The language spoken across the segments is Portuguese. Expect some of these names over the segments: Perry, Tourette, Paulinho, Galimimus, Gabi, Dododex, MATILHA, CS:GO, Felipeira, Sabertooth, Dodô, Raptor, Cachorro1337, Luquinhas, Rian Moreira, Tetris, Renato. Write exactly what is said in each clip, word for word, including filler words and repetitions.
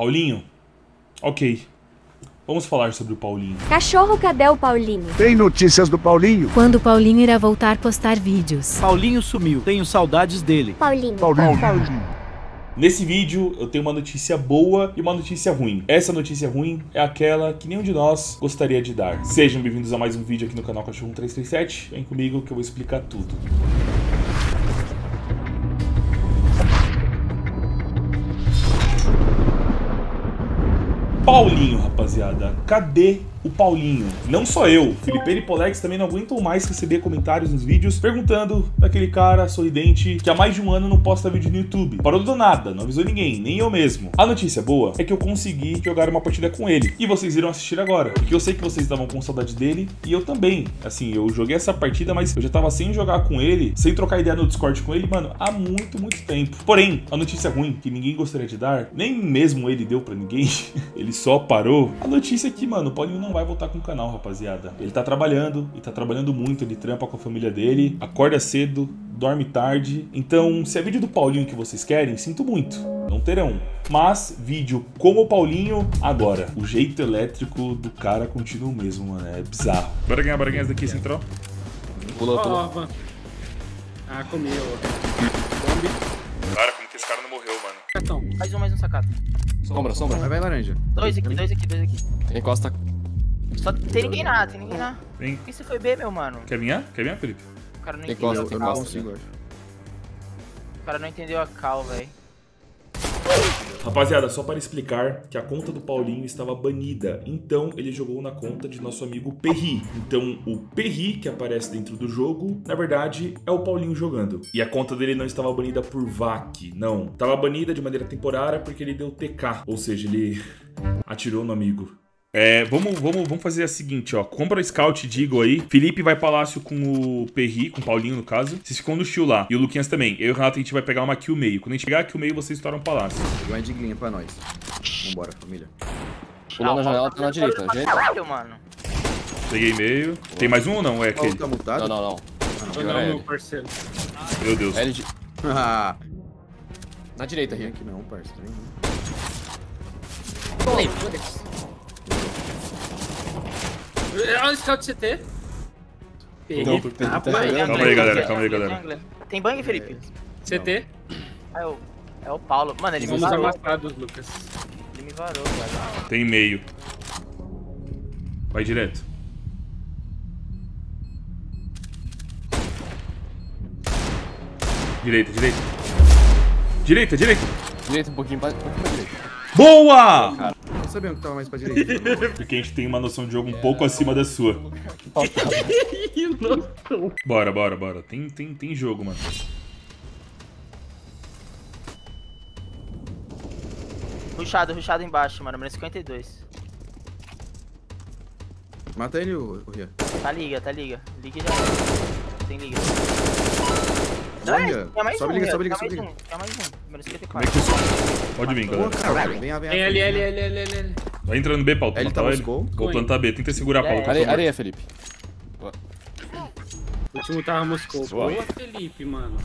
Paulinho? Ok. Vamos falar sobre o Paulinho. Cachorro, cadê o Paulinho? Tem notícias do Paulinho? Quando o Paulinho irá voltar a postar vídeos? Paulinho sumiu. Tenho saudades dele. Paulinho. Paulinho. Paulinho. Nesse vídeo eu tenho uma notícia boa e uma notícia ruim. Essa notícia ruim é aquela que nenhum de nós gostaria de dar. Sejam bem-vindos a mais um vídeo aqui no canal Cachorro um três três sete. Vem comigo que eu vou explicar tudo. Paulinho, rapaziada, cadê o Paulinho? Não só eu, Felipe e Polex também não aguentam mais receber comentários nos vídeos perguntando daquele cara sorridente que há mais de um ano não posta vídeo no YouTube. Parou do nada, não avisou ninguém, nem eu mesmo. A notícia boa é que eu consegui jogar uma partida com ele e vocês irão assistir agora, porque eu sei que vocês estavam com saudade dele e eu também. Assim, eu joguei essa partida, mas eu já tava sem jogar com ele, sem trocar ideia no Discord com ele, mano, há muito, muito tempo. Porém, a notícia ruim que ninguém gostaria de dar, nem mesmo ele deu pra ninguém, ele só parou. A notícia é que, mano, o Paulinho não vai voltar com o canal, rapaziada. Ele tá trabalhando, e tá trabalhando muito, ele trampa com a família dele, acorda cedo, dorme tarde. Então, se é vídeo do Paulinho que vocês querem, sinto muito, não terão. Mas, vídeo como o Paulinho, agora. O jeito elétrico do cara continua o mesmo, mano, é bizarro. Bora ganhar, bora ganhar esse daqui, central. Pulou, pulou. Ah, comeu. Cara, como que esse cara não morreu, mano? Cartão, mais um, mais um sacado. Sombra, sombra. Vai, vai, laranja. Dois aqui, dois aqui, dois aqui. Encosta. Só tem ninguém lá, tem ninguém lá. Vem. Por que você foi B, meu mano? Quer vinhar? Quer vinhar, Felipe? O cara não entendeu a cal. O cara não entendeu a cal, velho. Rapaziada, só para explicar que a conta do Paulinho estava banida, então ele jogou na conta de nosso amigo Perry. Então o Perry que aparece dentro do jogo, na verdade, é o Paulinho jogando. E a conta dele não estava banida por V A C, não. Estava banida de maneira temporária porque ele deu T K, ou seja, ele atirou no amigo. É, vamos, vamos, vamos fazer a seguinte, ó. Compra o scout, digo aí. Felipe vai palácio com o Perry, com o Paulinho no caso. Vocês ficam no shield lá. E o Luquinhas também. Eu e o Renato a gente vai pegar uma kill meio. Quando a gente pegar a kill meio, vocês estouram o palácio. Pegou uma diglinha pra nós. Vambora, família. Pulou na janela, tá na direita. Peguei meio. Tem mais um ou não? É aquele? Não, não, não. Não, não, meu parceiro. Meu Deus. Na direita, Rian. Aqui não, parceiro. Olha o scout C T. Não, tô, tô, tô, ah, tá aí, calma aí, galera. Calma aí, galera. Tem bang, Felipe? É. C T? Ah, é, o, é o Paulo. Mano, ele Somos me varou. Amassados, Lucas. Ele me varou, cara. Tem meio. Vai direto. Direita, direita. Direita, direita. Direita um pouquinho, um pouquinho pra direita. Boa! Cara. Sabiam que tava mais pra direita. Porque a gente tem uma noção de jogo um é, pouco acima da sua. Bora, bora, bora. Tem, tem, tem jogo, mano. Rushado, rushado embaixo, mano. Menos cinquenta e dois. Mata ele, o Rian. Tá liga, tá liga. Liga e já. Tem liga. Não, é mais sobe um, liga, sobe liga, sobe liga. É mais um, menos cinquenta e quatro. Pode vir, galera. Vem, vem, vem. L, L, L, L, L. Vai entrando B, Paulo. Ele tá no gol. Vou plantar B, tenta segurar, Paulo. Areia, Felipe. O último tava Moscou. Boa, Felipe, mano.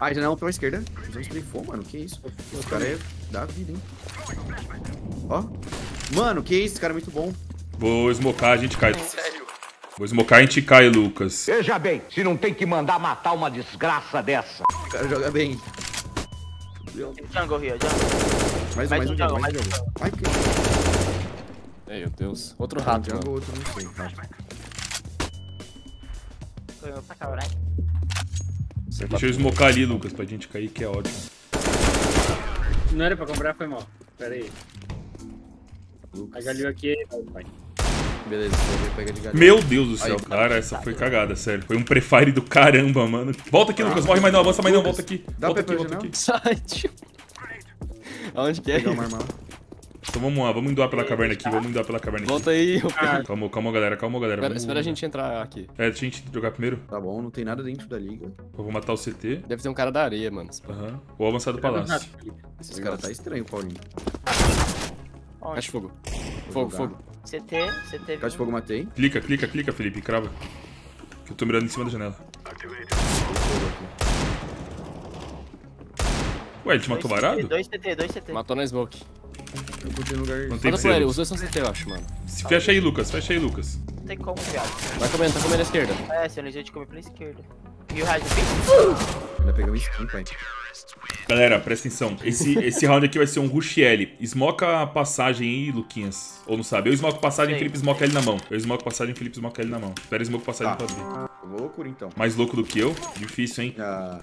Ah, já não, pela esquerda. Usamos playfone, mano. Que isso? Os caras dá vida, hein? Ó. Mano, que isso? Esse cara é muito bom. Vou smocar, a gente cai. Sério? Vou smocar e a gente cai, Lucas. Veja bem, se não tem que mandar matar uma desgraça dessa. O cara joga bem. Jungle, Rio, jungle. Mais um, mais um jungle, mais um jungle. Ai, que... Ei, meu Deus. Outro rato, mano. Outro, não sei. Deixa eu smocar ali, Lucas, pra gente cair, que é ótimo. Não era pra comprar, foi mal. Pera aí. A galil aqui, vai. Beleza, pega de galho. Meu Deus do céu, aí, cara, essa foi cagada, sério. Foi um prefire do caramba, mano. Volta aqui, Lucas, morre mais não, avança mais não, volta aqui. Dá volta aqui, volta aqui. Sai, tio. Aonde que é? Então vamos lá, vamos endoar pela caverna aqui, vamos endoar pela caverna aqui. Volta aí, eu... ah. Calma, calma, galera, calma, galera. Espera, vamos... espera a gente entrar aqui. É, deixa a gente jogar primeiro. Tá bom, não tem nada dentro da liga. Eu vou matar o C T. Deve ter um cara da areia, mano. Aham. Uhum. Vou avançar do palácio. Esse cara tá estranho, Paulinho. Acho fogo. Fogo, fogo. C T, C T. Caixa de fogo, matei. Clica, clica, clica, Felipe, crava. Que eu tô mirando em cima da janela. Ué, ele te matou varado? dois T T, dois T T. Matou na smoke. Eu continuo no lugar. Não tem que ser. Os dois são C T, eu acho, mano. Se fecha aí, Lucas. Fecha aí, Lucas. Não tem como, viado. Vai comendo, tá comendo a esquerda. É, se eu não de comer pela esquerda. E o raio do ainda pegamos skin, pai. Galera, presta atenção. Esse, esse round aqui vai ser um rush L. Esmoca a passagem aí, Luquinhas. Ou não sabe? Eu esmoco passagem, Felipe esmoca L na mão. Eu esmoco passagem, Felipe esmoca L na mão. Espera, esmoco passagem pra abrir. Eu vou loucura, então. Mais louco do que eu? Difícil, hein? Ah.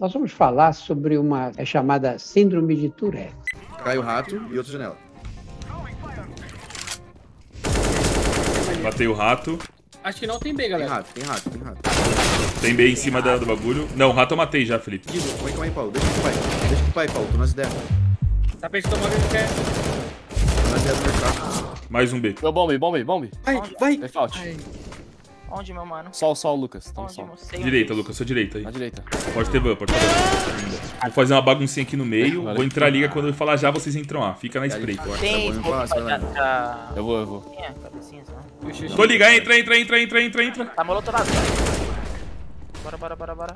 Nós vamos falar sobre uma é chamada síndrome de Tourette. Cai o rato e outra janela. Matei o rato. Acho que não tem B, galera. Tem rato, tem rato, tem rato. Tem B em tem cima da, do bagulho. Não, o rato eu matei já, Felipe. Digo, calma aí, calma aí, Paulo. Deixa com o pai. Deixa com o pai, Paulo. Tô nas ideias. Tá pensando tomar o que ele quer. Tô nas ideias pra cá. Mais um B. Meu bombe, bombe, bombe. Vai, vai. É falta. Onde, meu mano? Sol, sol, Lucas. Então, onde, sol. Direita, Lucas, sua direita aí. Na direita. Pode ter van, pode ter van. Vou fazer uma baguncinha aqui no meio. Valeu. Vou entrar a liga quando eu falar já, vocês entram A. Fica na spray. Tem, eu vou, eu vou. Eu vou. É, cabecinha, só. Tô ligado, entra, entra, entra, entra, entra, entra. Tá molotado. Bora, bora, bora, bora.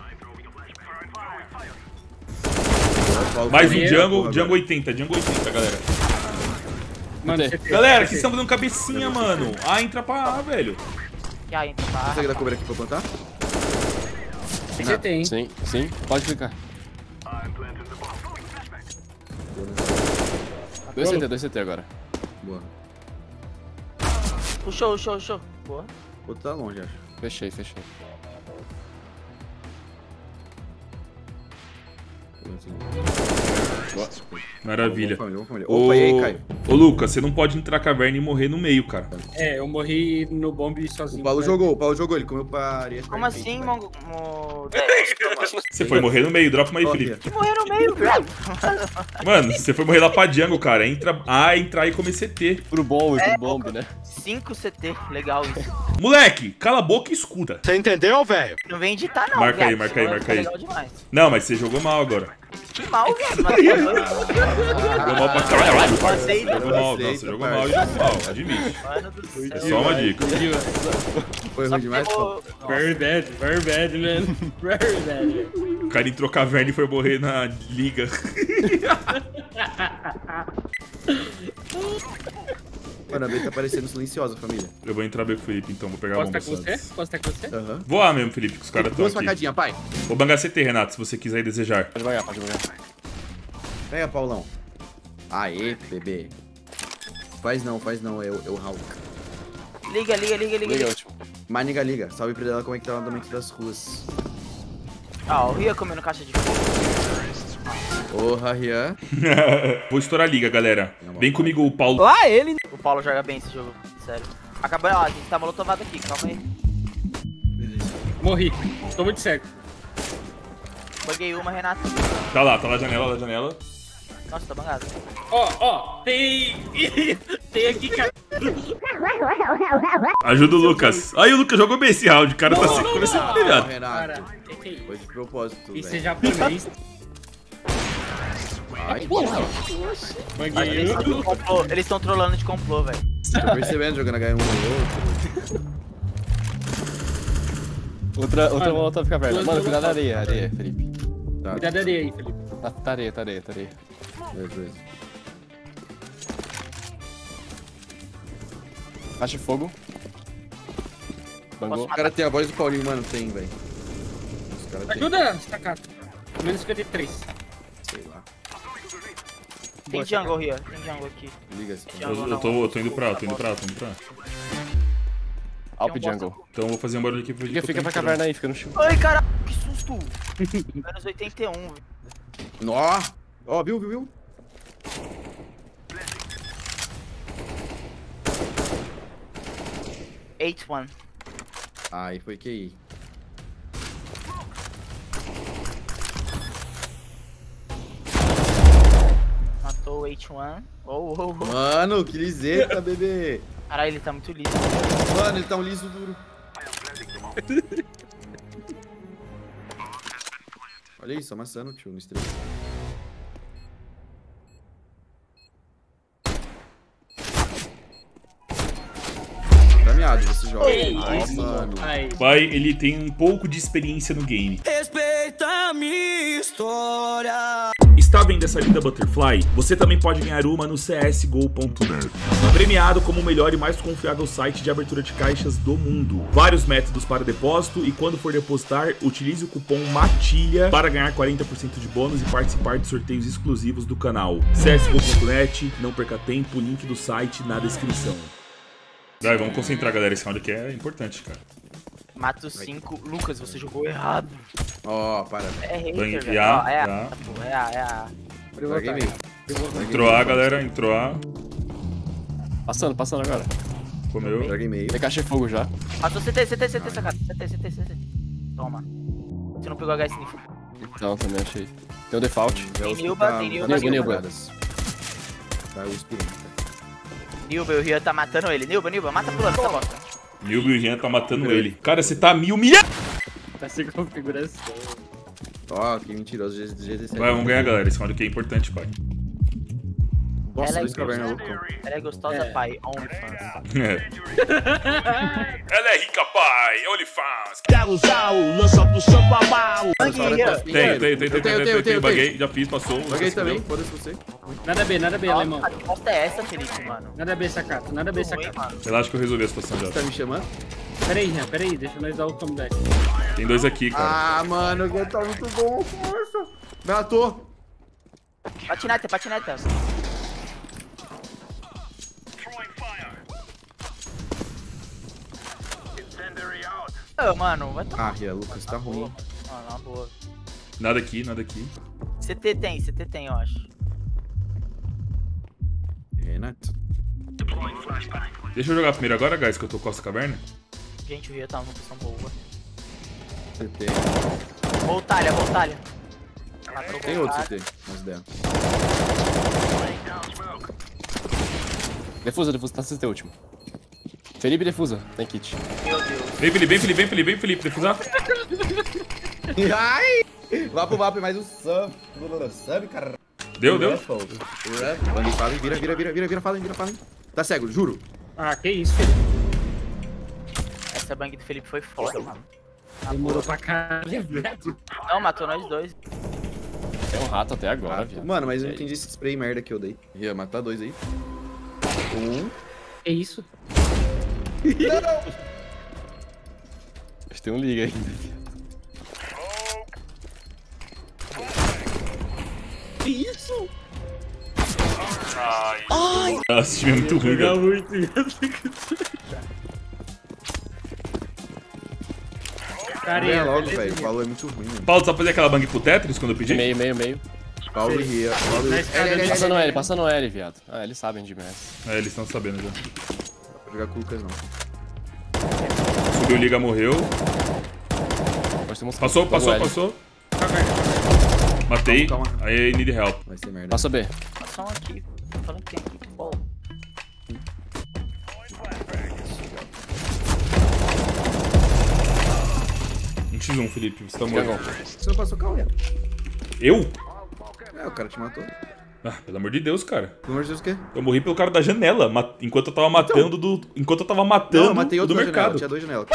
Mais um Django, Django oitenta, Django oitenta, galera. Mano, galera, aqui estamos dando cabecinha, mano. Ah, entra pra A, velho. Consegue dar cover aqui pra plantar? Tem que ter, hein? Sim, sim, pode clicar. dois C T, dois C T agora. Boa. Puxou, puxou, puxou. Boa. O outro tá longe, acho. Fechei, fechei. Maravilha. Opa, e aí, Caio? Ô, Lucas, você não pode entrar na caverna e morrer no meio, cara. É, eu morri no bombe sozinho. O Paulo cara. jogou, o Paulo jogou, ele comeu pra areia. Como assim, Mongo? Mo... Você foi morrer no meio, dropa aí, Felipe. Morrer no meio, cara. Mano, você foi morrer lá pra Django, cara. Entra A, entra e comer C T. Pro bombe, pro bombe, né? cinco C T, legal isso. Moleque, cala a boca e escuta. Você entendeu, velho? Não vem editar, não. Marca aí, marca aí, marca aí. Não, mas você jogou mal agora. Que mal, velho. Jogou mal pra caralho. Jogou mal, nossa, jogou mal e jogou mal. Admite. É só uma dica. Foi ruim demais, pô. Very bad, very bad, man. Very bad. O cara entrou caverna e foi morrer na liga. Mano, a B tá parecendo silenciosa, família. Eu vou entrar B com o Felipe, então. Vou pegar Posso a bomba. Tá com você? Posso estar com você? Uhum. Vou lá mesmo, Felipe, que os caras estão aqui. Duas facadinhas, pai. Vou bangar C T, Renato, se você quiser e desejar. Pode bangar, pode bangar. Pega, Paulão. Aê, bebê. Faz não, faz não. Eu, eu Raul. Liga, liga, liga, liga. Liga, ótimo. Maniga, liga. Salve pra ela como é que tá lá no meio das ruas. Ah, o Rian comendo caixa de fogo. Porra, Rian. Vou estourar a liga, galera. Vem comigo, o Paulo. Ah, ele. O Paulo joga bem esse jogo, sério. Acabou, ó, a gente tá molotovado aqui, calma aí. Beleza. Morri, estou muito cego. Banguei uma, Renato. Tá lá, tá lá, janela, lá, janela. Nossa, tá bangado. Ó, ó, tem. Tem aqui, cara. Ajuda o Lucas. Aí o Lucas jogou bem esse round, o cara não, tá sempre começando a pegar. Renato, foi de propósito. Isso é japonês. Ai, porra! Eles estão trolando de complô, velho. Tô percebendo, jogando H um no outro. Outra, outra volta fica perto. Mano, cuidado da areia, areia, Felipe. Tá. Cuidado da areia aí, Felipe. Tá, tá areia, tá areia, tá areia. Beleza. Acha fogo. Bangou. O cara tem a voz do Paulinho, mano, tem, velho. Ajuda, estacato. Menos cinquenta e três. Sei lá. Tem jungle, Rian. Tem jungle aqui. Liga-se. Eu, eu, tô, eu tô indo pra, tô indo pra, tô indo pra. Alp um jungle. Bosta. Então eu vou fazer um barulho aqui pro Fica, fica pra caverna aí, fica no chão. Ai, caralho, que susto! Menos oitenta e um, velho. Nó! Ó, viu, viu, viu? oito um. Aí foi Q I. H um. Oh, oh, oh. Mano, que liseta, bebê. Caralho, ele tá muito liso. Mano, ele tá um liso duro. Olha isso, amassando o tio no estrela. Dameado, você joga. Ei, nossa, mano. Vai, ele tem um pouco de experiência no game. Respeita a minha história. está vendo essa linda butterfly? Você também pode ganhar uma no c s g o ponto net. Premiado como o melhor e mais confiável site de abertura de caixas do mundo. Vários métodos para depósito e quando for depositar, utilize o cupom MATILHA para ganhar quarenta por cento de bônus e participar de sorteios exclusivos do canal. c s g o ponto net, não perca tempo, link do site na descrição. Vai, vamos concentrar, galera. Esse round aqui é importante, cara. Mato cinco. Lucas, você jogou errado. Ó, oh, para. É hater, velho. A, oh, é a, a, pô, é a, é a. Privotar, Privotar. Entrou A, galera. Entrou A. Passando, passando agora. Comeu. Joguei meio. Tem caixa de fogo já. Matou C T, C T, C T, sacada. C T, C T, C T. Toma. Você não pegou H S Sniff. Não, também achei. Tem o default. Tem Nilba, tem Nilba. Nilba, Nilba. Vai o espírito. Nilba e o Rian tá matando ele. Nilba, Nilba, mata pulando essa bosta. Nilba e o Rian tá matando ele. Cara, você tá mil milha. Tá sem configuração. Ó, oh, que mentiroso. G G C. Vai, vamos ganhar, galera. Esse round aqui é importante, pai. Nossa, ela, é gostosa, ela é gostosa, é. Pai. OnlyFans. É. Ela é rica, pai. OnlyFans. Quero usar o lança do samba mal. Tem, tem, tem, tem, tem, tem. Baguei, já fiz, passou. Baguei também, foda-se você. Nada B, nada B, alemão. A resposta é essa, Felipe, mano. Nada B, sacata, nada B, sacata. Relaxa que eu resolvi a situação já. Você tá me chamando? Pera aí, Rian, pera aí, deixa nós dar o tom deck. Tem dois aqui, cara. Ah, mano, o tá muito bom, força. Matou. Patineta, patineta. Ah, mano, vai tomar. Ah, Rian, Lucas, tá ruim. Ah, na boa. Nada aqui, nada aqui. C T tem, C T tem, eu acho. Renato. Deixa eu jogar primeiro agora, guys, que eu tô com a caverna. Gente, o Rian tá numa posição boa. C T. Voltalha, voltalha. Tem outro C T, mas dela. Defusa, defusa, tá C T último. Felipe defusa, tem kit. Meu Deus. Vem, Felipe, vem, Felipe, vem, Felipe, vem, Felipe, defusar. Ai! Vapo, vapo, mais um sub. Sub, cara. Deu, deu. Vale, vira, vira, vira, vira, vira, fala, vira, fala. Tá cego, juro. Ah, que isso, Felipe. Essa bang do Felipe foi foda, mano. Demorou pra caralho, velho. Não, matou nós dois. É um rato até agora, velho. Mano, mas eu não entendi esse spray merda que eu dei. Ia matar dois aí. Um. É isso. Não! Tem um liga ainda. Que isso? Ai. Ai. Nossa, time é muito ruim. Muito. Cara, é logo, velho. O valor é muito ruim. Mano. Paulo, sabe fazer aquela bang pro Tetris quando eu pedi? Meio, meio, meio. Paulo e Ria. Paulo e... Passa no L, passa no L, viado. Ah, eles sabem de merda. É, eles estão sabendo já. Não dá pra jogar com o Lucas, não. O Liga morreu. Passou, passou, L. Passou. Matei. Calma, calma. Aí, need help. Vai ser merda. Passa B. Passa um aqui. Tô falando que tem aqui. Bom. Um x um, Felipe. Você tá morrendo. Você não passou calma. Eu? É, o cara te matou. Ah, pelo amor de Deus, cara. Pelo amor de Deus o quê? Eu morri pelo cara da janela, enquanto eu tava matando então, do... Enquanto eu tava matando não, eu matei outro do mercado. Janela, tinha dois janelas.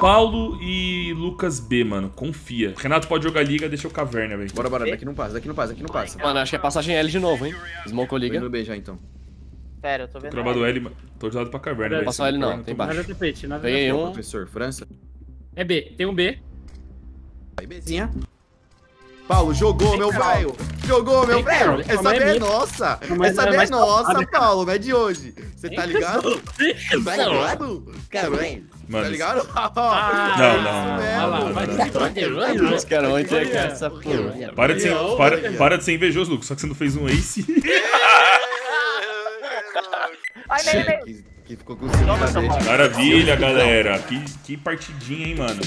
Paulo e Lucas B, mano. Confia. Renato pode jogar liga, deixa eu caverna, velho. Bora, bora. Daqui não passa, daqui não passa, daqui não passa. Mano, acho que é passagem L de novo, hein. Smoke liga. Tô indo B já, então. Pera, eu tô vendo. Tô travado L, mano. Tô usado pra caverna, velho. Passou L não, não tem baixo. Peguei um. Professor, França. É B, tem um B. Aí, Bzinha. Paulo, jogou, meu velho! Jogou, meu velho! Essa B é nossa! Essa B é nossa, Paulo, é de hoje! Você tá ligado? Tá ligado? Caralho! Tá ligado? Não, não. Vai lá, os caras vão entregar essa porra. Para de ser invejoso, Lucas, só que você não fez um ace. Ai, meio, que ficou com o seu. Maravilha, galera! Que partidinha, hein, mano?